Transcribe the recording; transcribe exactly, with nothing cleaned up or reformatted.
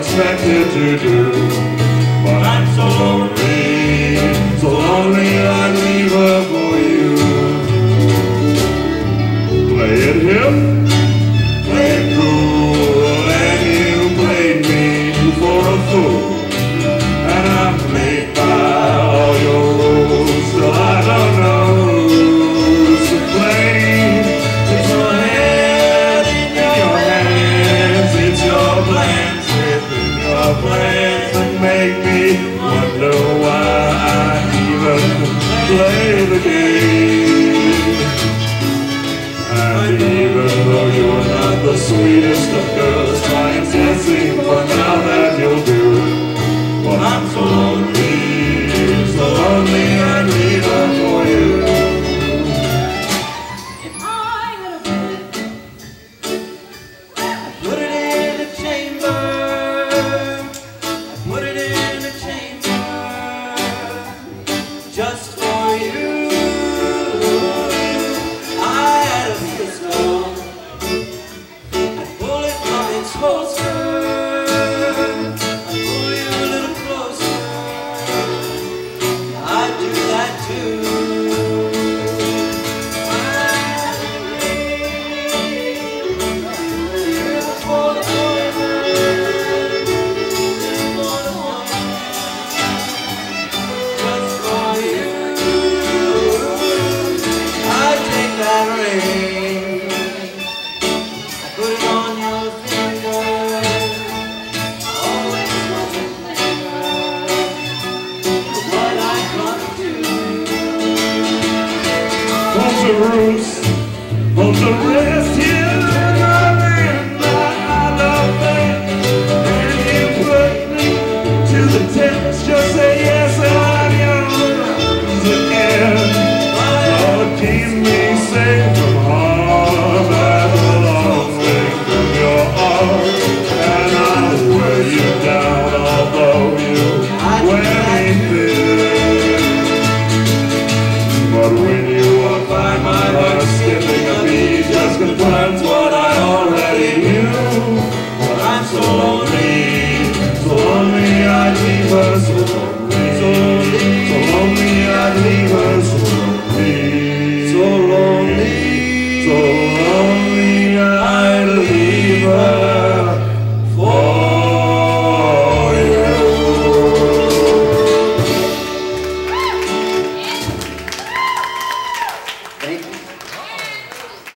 expected to do. But I'm so lonely, so lonely I'd leave her for you. Play it hip, play it cool, and you played me for a fool. And I'm played by all your rules, still I don't know who's to blame. It's your head in your hands, it's your plans within your plans that make me wonder why I even play the game. And even though you're not the sweetest of girls, try and dancing for now that you'll do. I'm so lonely, so lonely I'd leave her for you. If I had a bullet, I'd put it in a chamber. I'd put it in a chamber just for you. I had a pistol, I'd pull it from its holster. Bruce.